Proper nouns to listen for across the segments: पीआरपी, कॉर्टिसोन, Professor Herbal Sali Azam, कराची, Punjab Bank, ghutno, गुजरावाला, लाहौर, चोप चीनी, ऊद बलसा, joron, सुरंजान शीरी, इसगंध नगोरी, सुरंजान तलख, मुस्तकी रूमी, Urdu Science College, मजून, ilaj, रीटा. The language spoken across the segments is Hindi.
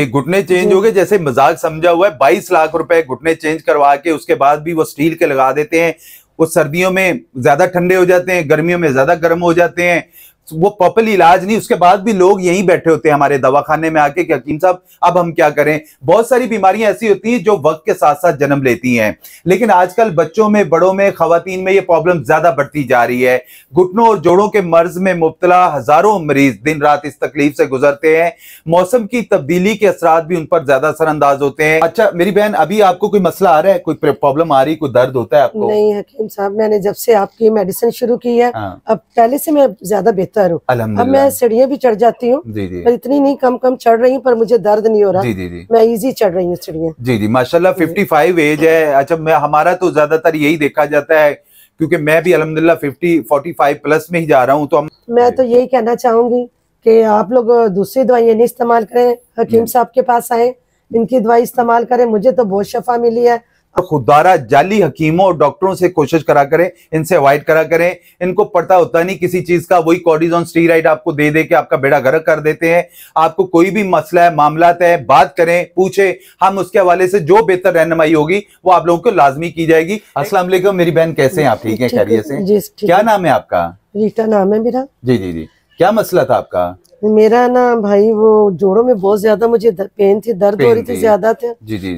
घुटने चेंज हो गए, जैसे मजाक समझा हुआ है। 22 लाख रुपए घुटने चेंज करवा के उसके बाद भी वो स्टील के लगा देते हैं। वो सर्दियों में ज्यादा ठंडे हो जाते हैं, गर्मियों में ज्यादा गर्म हो जाते हैं। वो प्रॉपर इलाज नहीं, उसके बाद भी लोग यहीं बैठे होते हैं हमारे दवाखाने में आके कि हकीम साहब अब हम क्या करें। बहुत सारी बीमारियां ऐसी होती हैं जो वक्त के साथ साथ जन्म लेती हैं, लेकिन आजकल बच्चों में, बड़ों में, खवातीन में ये प्रॉब्लम ज्यादा बढ़ती जा रही है। घुटनों और जोड़ों के मर्ज में मुब्तला हजारों मरीज दिन रात इस तकलीफ से गुजरते हैं। मौसम की तब्दीली के असरात भी उन पर ज्यादा असरअंदाज होते हैं। अच्छा मेरी बहन, अभी आपको कोई मसला आ रहा है, कोई प्रॉब्लम आ रही, कोई दर्द होता है आपको? नहीं हकीम साहब, मैंने जब से आपकी मेडिसिन शुरू की है अब पहले से मैं ज्यादा बेहतर हूँ। अब मैं सीढ़ियाँ भी चढ़ जाती हूँ, पर इतनी नहीं, कम कम चढ़ रही हूँ, पर मुझे दर्द नहीं हो रहा। मैं इजी चढ़ रही हूँ सीढ़ियाँ। जी जी माशाल्लाह। 55 एज है। अच्छा मैं, हमारा तो ज्यादातर यही देखा जाता है, क्योंकि मैं भी अल्हम्दुलिल्लाह 45 प्लस में ही जा रहा हूँ। तो मैं तो यही कहना चाहूंगी कि आप लोग दूसरी दवाइयाँ नहीं इस्तेमाल करें, हकीम साहब के पास आए, इनकी दवाई इस्तेमाल करें। मुझे तो बहुत शफा मिली है। खुदारा जाली हकीमों और डॉक्टरों से कोशिश करा करें, इनसे अवॉइड करा करें। इनको पता होता नहीं किसी चीज का, वही कॉर्टिसोन स्टीराइड आपको दे दे के आपका बेड़ा गर्क कर देते हैं। आपको कोई भी मसला है, मामलात है, बात करें, पूछें, हम उसके हवाले से जो बेहतर रहनुमाई होगी वो आप लोगों को लाजमी की जाएगी। अस्सलाम वालेकुम मेरी बहन, कैसे हैं आप? ठीक है, खैरियत से? क्या नाम है आपका? रीटा नाम है मेरा। जी जी जी, क्या मसला था आपका? मेरा ना भाई वो जोड़ों में बहुत ज्यादा मुझे पेन थी, दर्द हो रही थी ज्यादा थे,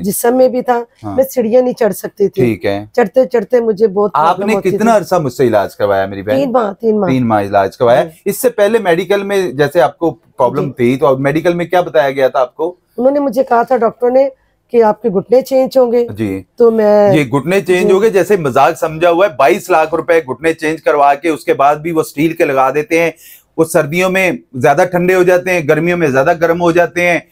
जिस्म में भी था। हाँ। मैं सीढ़ियाँ नहीं चढ़ सकती थी। ठीक है। चढ़ते चढ़ते मुझे बहुत। आपने कितना अरसा मुझसे इलाज करवाया मेरी बहन? 3 माह इलाज करवाया। इससे पहले मेडिकल में जैसे आपको प्रॉब्लम थी, तो मेडिकल में क्या बताया गया था आपको? उन्होंने मुझे कहा था डॉक्टर ने कि आपके घुटने चेंज होंगे। जी। तो मैं ये घुटने चेंज हो गए, जैसे मजाक समझा हुआ है। 22 लाख रुपए घुटने चेंज करवा के उसके बाद भी वो स्टील के लगा देते हैं। वो सर्दियों में ज्यादा ठंडे हो जाते हैं, गर्मियों में ज्यादा गर्म हो जाते हैं।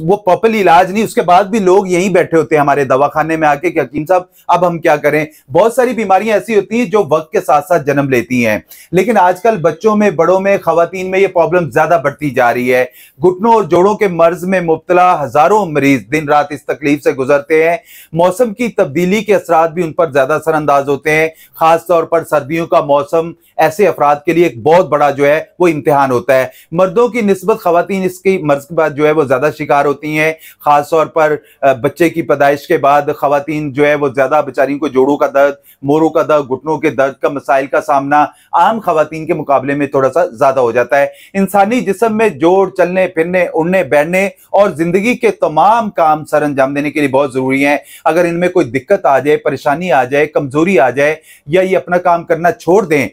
वो प्रॉपर इलाज नहीं, उसके बाद भी लोग यहीं बैठे होते हैं हमारे दवाखाने में आके कि हकीम साहब अब हम क्या करें। बहुत सारी बीमारियां ऐसी होती हैं जो वक्त के साथ साथ जन्म लेती हैं, लेकिन आजकल बच्चों में, बड़ों में, खवातीन में ये प्रॉब्लम ज्यादा बढ़ती जा रही है। घुटनों और जोड़ों के मर्ज में मुब्तला हजारों मरीज दिन रात इस तकलीफ से गुजरते हैं। मौसम की तब्दीली के असरात भी उन पर ज्यादा असरअंदाज होते हैं। खासतौर पर सर्दियों का मौसम ऐसे अफराद के लिए एक बहुत बड़ा जो है वो इम्तिहान होता है। मर्दों की निस्बत खवातीन इसकी मर्ज के बाद जो है वो ज्यादा शिकार होती हैं। खास तौर पर बच्चे की पैदाइश के बाद खवातीन जो है वो ज्यादा बेचारियों को जोड़ों का दर्द, मोरों का दर्द, घुटनों के दर्द का मसाइल का सामना आम खवातीन के मुकाबले में थोड़ा सा ज्यादा हो जाता है। इंसानी जिस्म में जोड़ चलने फिरने, उड़ने बैठने और जिंदगी के तमाम काम सर अंजाम देने के लिए बहुत जरूरी है। अगर इनमें कोई दिक्कत आ जाए, परेशानी आ जाए, कमजोरी आ जाए, या ये अपना काम करना छोड़ दें,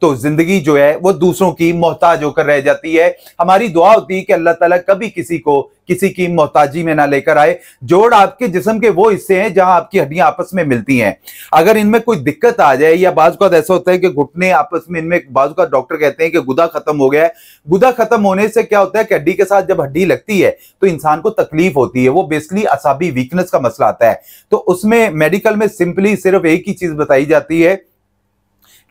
तो जिंदगी जो है वो दूसरों की मोहताज होकर रह जाती है। हमारी दुआ होती है कि अल्लाह ताला कभी किसी को किसी की मोहताजी में ना लेकर आए। जोड़ आपके जिस्म के वो हिस्से हैं जहां आपकी हड्डियां आपस में मिलती हैं। अगर इनमें कोई दिक्कत आ जाए, या बाज़ का ऐसा होता है कि घुटने आपस में, इनमें बाज़ का डॉक्टर कहते हैं कि गुदा खत्म हो गया है। गुदा खत्म होने से क्या होता है कि हड्डी के साथ जब हड्डी लगती है तो इंसान को तकलीफ होती है। वो बेसिकली असाबी वीकनेस का मसला आता है। तो उसमें मेडिकल में सिंपली सिर्फ एक ही चीज बताई जाती है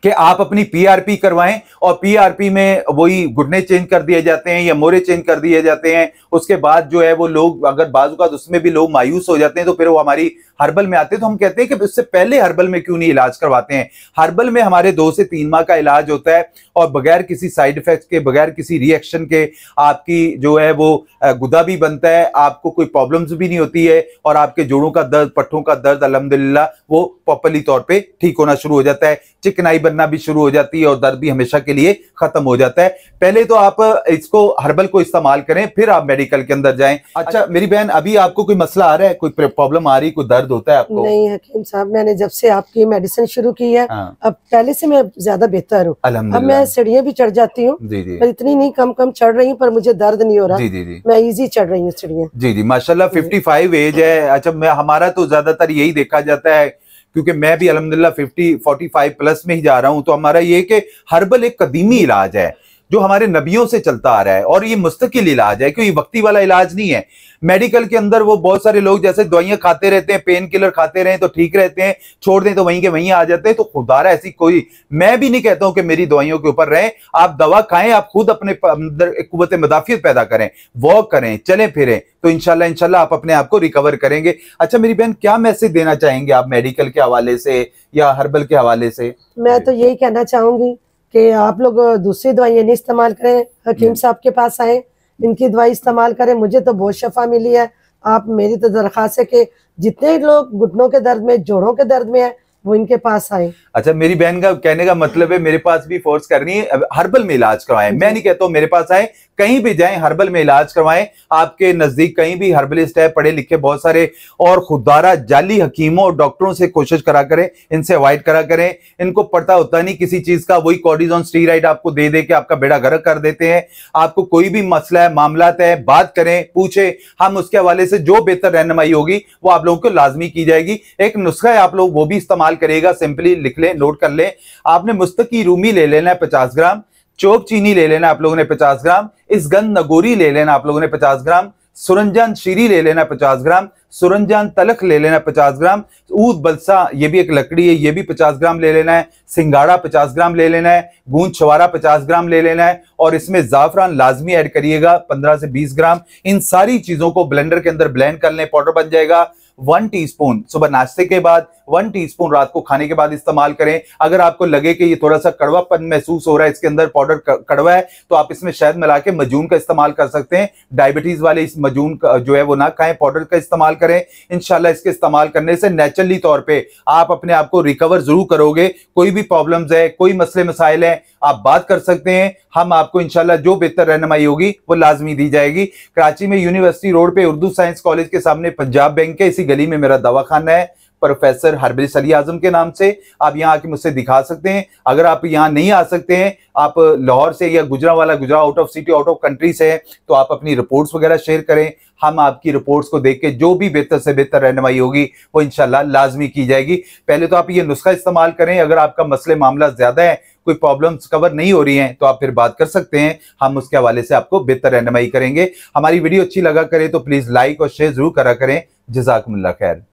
कि आप अपनी पीआरपी करवाएं, और पीआरपी में वही घुटने चेंज कर दिए जाते हैं या मोरे चेंज कर दिए जाते हैं। उसके बाद जो है वो लोग, अगर बाजू का उसमें भी लोग मायूस हो जाते हैं, तो फिर वो हमारी हर्बल में आते हैं। तो हम कहते हैं कि उससे पहले हर्बल में क्यों नहीं इलाज करवाते हैं। हर्बल में हमारे 2 से 3 माह का इलाज होता है, और बगैर किसी साइड इफेक्ट के, बगैर किसी रिएक्शन के आपकी जो है वो गुदा भी बनता है, आपको कोई प्रॉब्लम्स भी नहीं होती है, और आपके जोड़ों का दर्द, पट्ठों का दर्द अल्हम्दुलिल्लाह वो प्रॉपरली तौर पे ठीक होना शुरू हो जाता है। चिकनाई बनना भी शुरू हो जाती है, और दर्द भी हमेशा के लिए खत्म हो जाता है। पहले तो आप इसको, हर्बल को इस्तेमाल करें, फिर आप मेडिकल के अंदर जाएं। अच्छा मेरी बहन, अभी आपको कोई मसला आ रहा है, कोई प्रॉब्लम आ रही, कोई दर्द होता है आपको? नहीं हकीम साहब, मैंने जब से आपकी मेडिसिन शुरू की है अब पहले से मैं ज्यादा बेहतर हूँ। अब मैं सीढ़ियाँ भी चढ़ जाती हूँ, पर इतनी नहीं, कम कम चढ़ रही हूँ, पर मुझे दर्द नहीं हो रहा। मैं इजी चढ़ रही हूँ सीढ़ियाँ। जी जी माशाल्लाह। 55 एज है। अच्छा मैं, हमारा तो ज्यादातर यही देखा जाता है, क्योंकि मैं भी अल्हम्दुलिल्लाह 45 प्लस में ही जा रहा हूं। तो हमारा ये कि हर्बल एक कदीमी इलाज है जो हमारे नबियों से चलता आ रहा है, और ये मुस्तकिल इलाज है, क्योंकि वक्ती वाला इलाज नहीं है। मेडिकल के अंदर वो बहुत सारे लोग जैसे दवाइयां खाते रहते हैं, पेन किलर खाते रहे तो ठीक रहते हैं, छोड़ दें तो वहीं के वहीं आ जाते हैं। तो खुदारा ऐसी कोई, मैं भी नहीं कहता हूं कि मेरी दवाइयों के ऊपर रहें। आप दवा खाएं, आप खुद अपने अंदर कुव्वत मदाफियत पैदा करें, वॉक करें, चलें फिरें, तो इंशाल्लाह इंशाल्लाह आप अपने आप को रिकवर करेंगे। अच्छा मेरी बहन, क्या मैसेज देना चाहेंगे आप मेडिकल के हवाले से या हर्बल के हवाले से? मैं तो यही कहना चाहूंगी कि आप लोग दूसरी दवाइयाँ नहीं इस्तेमाल करें, हकीम साहब के पास आए, इनकी दवाई इस्तेमाल करें। मुझे तो बहुत शफा मिली है। आप मेरी तो दरख्वास्त है कि जितने लोग घुटनों के दर्द में, जोड़ों के दर्द में है, वो इनके पास आए। अच्छा, मेरी बहन का कहने का मतलब है मेरे पास भी फोर्स करनी है, हर्बल में इलाज करवाएं। मैं नहीं कहता हूँ मेरे पास आए, कहीं भी जाएं हर्बल में इलाज करवाएं। आपके नजदीक कहीं भी हर्बलिस्ट है, पढ़े लिखे बहुत सारे, और खुददारा जाली हकीमों और डॉक्टरों से कोशिश करा करें, इनसे अवॉइड करा करें। इनको पता होता नहीं किसी चीज का, वही कॉर्टिसोन स्टीराइड आपको दे दे के आपका बेड़ा गर्क कर देते हैं। आपको कोई भी मसला है, मामलात है, बात करें, पूछे, हम उसके हवाले से जो बेहतर रहनुमाई होगी वो आप लोगों को लाजमी की जाएगी। एक नुस्खा है, आप लोग वो भी इस्तेमाल करिएगा। सिंपली लिख लें, नोट कर लें। आपने मुस्तकी रूमी ले लेना है 50 ग्राम, चोप चीनी ले लेना आप लोगों ने 50 ग्राम, इसगंध नगोरी ले लेना आप लोगों ने 50 ग्राम, सुरंजान शीरी ले लेना 50 ग्राम, सुरंजान तलख ले लेना 50 ग्राम, ऊद बलसा ये भी एक लकड़ी है, ये भी 50 ग्राम ले लेना है, सिंगाड़ा 50 ग्राम ले लेना है, गूंद छुवारा 50 ग्राम ले लेना है, और इसमें जाफरान लाजमी ऐड करिएगा 15 से 20 ग्राम। इन सारी चीजों को ब्लेंडर के अंदर ब्लेंड कर लें, पाउडर बन जाएगा। 1 टीस्पून सुबह नाश्ते के बाद, 1 टीस्पून रात को खाने के बाद इस्तेमाल करें। अगर आपको लगे कि ये थोड़ा सा कड़वापन महसूस हो रहा है, इसके अंदर पाउडर कड़वा है, तो आप इसमें शहद मिला के मजून का इस्तेमाल कर सकते हैं। डायबिटीज वाले इस मजून जो है वो ना खाएं, पाउडर का इस्तेमाल करें। इंशाल्लाह इसके इस्तेमाल करने से नेचुरली तौर पर आप अपने आप को रिकवर जरूर करोगे। कोई भी प्रॉब्लम्स है, कोई मसले मसाइल है, आप बात कर सकते हैं। हम आपको इंशाल्लाह जो बेहतर रहनुमाई होगी वो लाजमी दी जाएगी। कराची में यूनिवर्सिटी रोड पे उर्दू साइंस कॉलेज के सामने पंजाब बैंक के इसी गली में मेरा दवाखाना है, प्रोफेसर हरबल सली आजम के नाम से। आप यहाँ आके मुझसे दिखा सकते हैं। अगर आप यहाँ नहीं आ सकते हैं, आप लाहौर से या गुजरावाला, गुजरा out of city, out of country से हैं, तो आप अपनी रिपोर्ट्स वगैरह शेयर करें। हम आपकी रिपोर्ट्स को देख के जो भी बेहतर से बेहतर रहनुमाई होगी वो इंशाल्लाह लाजमी की जाएगी। पहले तो आप ये नुस्खा इस्तेमाल करें। अगर आपका मसले मामला ज्यादा है, कोई प्रॉब्लम्स कवर नहीं हो रही हैं, तो आप फिर बात कर सकते हैं। हम उसके हवाले से आपको बेहतर रहनुमाई करेंगे। हमारी वीडियो अच्छी लगा करे तो प्लीज़ लाइक और शेयर जरूर करा करें। जज़ाकुमुल्लाह खैर।